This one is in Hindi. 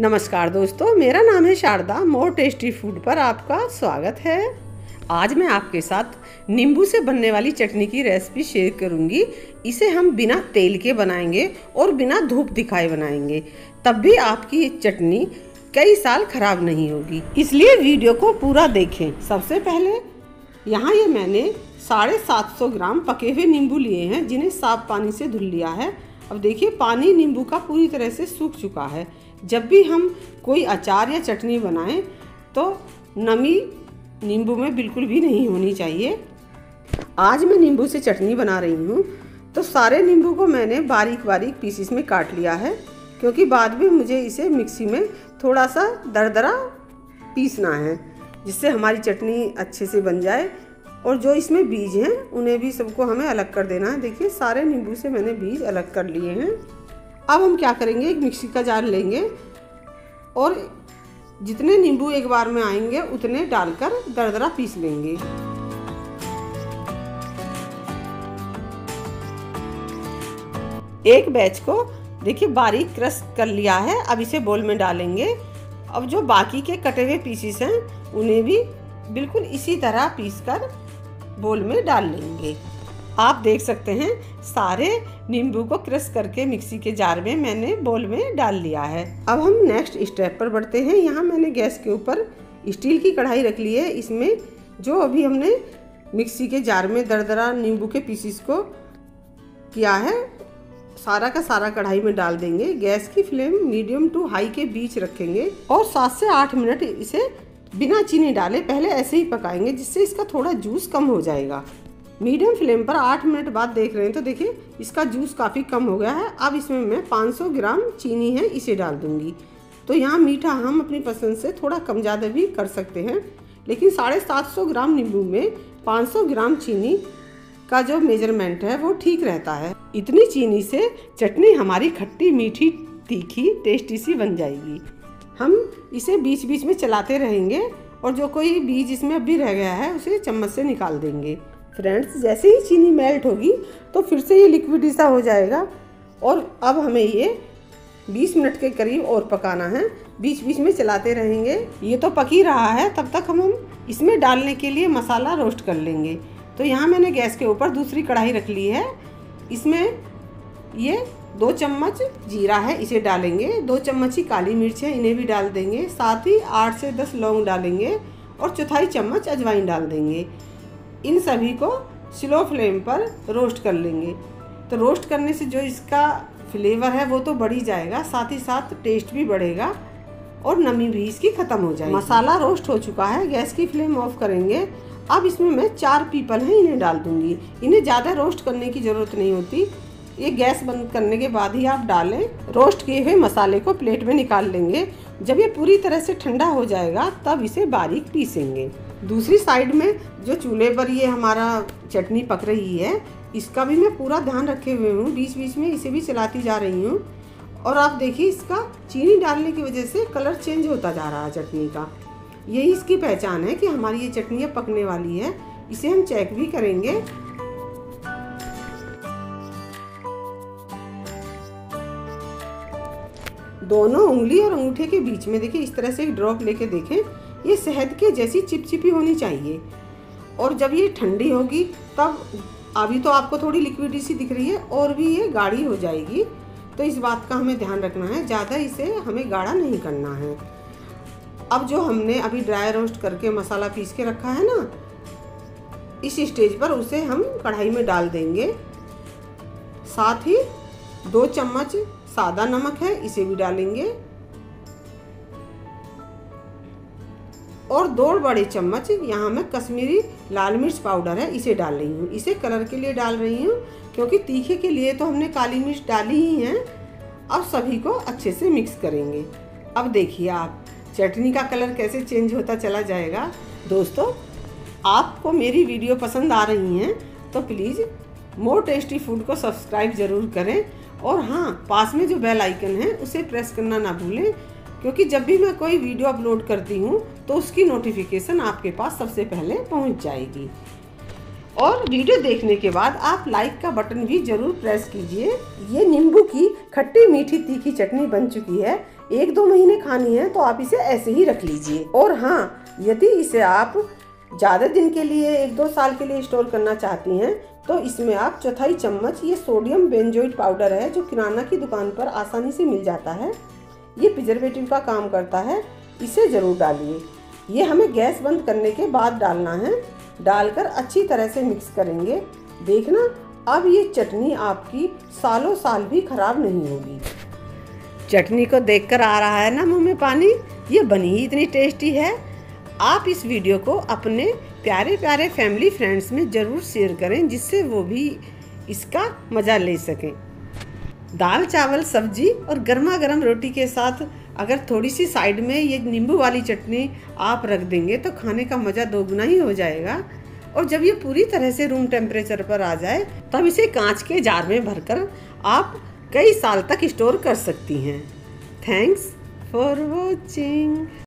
नमस्कार दोस्तों, मेरा नाम है शारदा। मोर टेस्टी फूड पर आपका स्वागत है। आज मैं आपके साथ नींबू से बनने वाली चटनी की रेसिपी शेयर करूंगी। इसे हम बिना तेल के बनाएंगे और बिना धूप दिखाए बनाएंगे, तब भी आपकी ये चटनी कई साल खराब नहीं होगी, इसलिए वीडियो को पूरा देखें। सबसे पहले यहाँ ये मैंने 750 ग्राम पके हुए नींबू लिए हैं, जिन्हें साफ पानी से धुल लिया है। अब देखिए पानी नींबू का पूरी तरह से सूख चुका है। जब भी हम कोई अचार या चटनी बनाएं तो नमी नींबू में बिल्कुल भी नहीं होनी चाहिए। आज मैं नींबू से चटनी बना रही हूँ, तो सारे नींबू को मैंने बारीक बारीक पीसीस में काट लिया है, क्योंकि बाद में मुझे इसे मिक्सी में थोड़ा सा दरदरा पीसना है, जिससे हमारी चटनी अच्छे से बन जाए। और जो इसमें बीज हैं उन्हें भी सबको हमें अलग कर देना है। देखिए सारे नींबू से मैंने बीज अलग कर लिए हैं। अब हम क्या करेंगे, एक मिक्सी का जार लेंगे और जितने नींबू एक बार में आएंगे उतने डालकर दरदरा पीस लेंगे। एक बैच को देखिए बारीक क्रश कर लिया है। अब इसे बोल में डालेंगे। अब जो बाकी के कटे हुए पीसेस हैं उन्हें भी बिल्कुल इसी तरह पीसकर बोल में डाल लेंगे। आप देख सकते हैं सारे नींबू को क्रश करके मिक्सी के जार में मैंने बोल में डाल लिया है। अब हम नेक्स्ट स्टेप पर बढ़ते हैं। यहाँ मैंने गैस के ऊपर स्टील की कढ़ाई रख ली है। इसमें जो अभी हमने मिक्सी के जार में दरदरा नींबू के पीसेस को किया है, सारा का सारा कढ़ाई में डाल देंगे। गैस की फ्लेम मीडियम टू हाई के बीच रखेंगे और 7 से 8 मिनट इसे बिना चीनी डाले पहले ऐसे ही पकाएंगे, जिससे इसका थोड़ा जूस कम हो जाएगा। मीडियम फ्लेम पर 8 मिनट बाद देख रहे हैं तो देखिए इसका जूस काफ़ी कम हो गया है। अब इसमें मैं 500 ग्राम चीनी है इसे डाल दूंगी। तो यहाँ मीठा हम अपनी पसंद से थोड़ा कम ज़्यादा भी कर सकते हैं, लेकिन 750 ग्राम नींबू में 500 ग्राम चीनी का जो मेजरमेंट है वो ठीक रहता है। इतनी चीनी से चटनी हमारी खट्टी मीठी तीखी टेस्टी सी बन जाएगी। हम इसे बीच बीच में चलाते रहेंगे और जो कोई बीज इसमें अभी रह गया है उसे चम्मच से निकाल देंगे। फ्रेंड्स, जैसे ही चीनी मेल्ट होगी तो फिर से ये लिक्विड सा हो जाएगा। और अब हमें ये 20 मिनट के करीब और पकाना है, बीच बीच में चलाते रहेंगे। ये तो पक ही रहा है, तब तक हम इसमें डालने के लिए मसाला रोस्ट कर लेंगे। तो यहाँ मैंने गैस के ऊपर दूसरी कढ़ाई रख ली है। इसमें ये 2 चम्मच जीरा है, इसे डालेंगे। 2 चम्मच ही काली मिर्च है, इन्हें भी डाल देंगे। साथ ही 8 से 10 लौंग डालेंगे और 1/4 चम्मच अजवाइन डाल देंगे। इन सभी को स्लो फ्लेम पर रोस्ट कर लेंगे। तो रोस्ट करने से जो इसका फ्लेवर है वो तो बढ़ ही जाएगा, साथ ही साथ टेस्ट भी बढ़ेगा और नमी भी इसकी ख़त्म हो जाएगी। मसाला रोस्ट हो चुका है, गैस की फ्लेम ऑफ करेंगे। अब इसमें मैं 4 पीपल हैं इन्हें डाल दूंगी। इन्हें ज़्यादा रोस्ट करने की ज़रूरत नहीं होती, ये गैस बंद करने के बाद ही आप डालें। रोस्ट किए हुए मसाले को प्लेट में निकाल लेंगे। जब ये पूरी तरह से ठंडा हो जाएगा तब इसे बारीक पीसेंगे। दूसरी साइड में जो चूल्हे पर ये हमारा चटनी पक रही है, इसका भी मैं पूरा ध्यान रखे हुए हूँ। बीच बीच में इसे भी चलाती जा रही हूँ। और आप देखिए इसका चीनी डालने की वजह से कलर चेंज होता जा रहा है चटनी का। यही इसकी पहचान है कि हमारी ये चटनी अब पकने वाली है। इसे हम चेक भी करेंगे। दोनों उंगली और अंगूठे के बीच में देखिए इस तरह से एक ड्रॉप लेके देखें। ये शहद के जैसी चिपचिपी होनी चाहिए। और जब ये ठंडी होगी तब, अभी तो आपको थोड़ी लिक्विडी सी दिख रही है, और भी ये गाढ़ी हो जाएगी। तो इस बात का हमें ध्यान रखना है, ज़्यादा इसे हमें गाढ़ा नहीं करना है। अब जो हमने अभी ड्राई रोस्ट करके मसाला पीस के रखा है ना, इस स्टेज पर उसे हम कढ़ाई में डाल देंगे। साथ ही 2 चम्मच सादा नमक है, इसे भी डालेंगे। और 2 बड़े चम्मच यहाँ मैं कश्मीरी लाल मिर्च पाउडर है, इसे डाल रही हूँ। इसे कलर के लिए डाल रही हूँ, क्योंकि तीखे के लिए तो हमने काली मिर्च डाली ही है। अब सभी को अच्छे से मिक्स करेंगे। अब देखिए आप चटनी का कलर कैसे चेंज होता चला जाएगा। दोस्तों, आपको मेरी वीडियो पसंद आ रही हैं तो प्लीज़ मोर टेस्टी फूड को सब्सक्राइब ज़रूर करें। और हाँ, पास में जो बेल आइकन है उसे प्रेस करना ना भूलें, क्योंकि जब भी मैं कोई वीडियो अपलोड करती हूँ तो उसकी नोटिफिकेशन आपके पास सबसे पहले पहुँच जाएगी। और वीडियो देखने के बाद आप लाइक का बटन भी ज़रूर प्रेस कीजिए। ये नींबू की खट्टी मीठी तीखी चटनी बन चुकी है। एक दो महीने खानी है तो आप इसे ऐसे ही रख लीजिए। और हाँ, यदि इसे आप ज़्यादा दिन के लिए, एक दो साल के लिए स्टोर करना चाहती हैं तो इसमें आप चौथाई चम्मच ये सोडियम बेंजोएट पाउडर है जो किराना की दुकान पर आसानी से मिल जाता है, ये प्रिजर्वेटिव का काम करता है, इसे ज़रूर डालिए। ये हमें गैस बंद करने के बाद डालना है। डालकर अच्छी तरह से मिक्स करेंगे। देखना अब ये चटनी आपकी सालों साल भी खराब नहीं होगी। चटनी को देखकर आ रहा है ना मुँह में पानी, ये बनी ही इतनी टेस्टी है। आप इस वीडियो को अपने प्यारे प्यारे फैमिली फ्रेंड्स में ज़रूर शेयर करें जिससे वो भी इसका मज़ा ले सकें। दाल चावल सब्जी और गर्मा गर्म रोटी के साथ अगर थोड़ी सी साइड में ये नींबू वाली चटनी आप रख देंगे तो खाने का मज़ा दोगुना ही हो जाएगा। और जब ये पूरी तरह से रूम टेम्परेचर पर आ जाए तब इसे कांच के जार में भरकर आप कई साल तक स्टोर कर सकती हैं। Thanks for watching.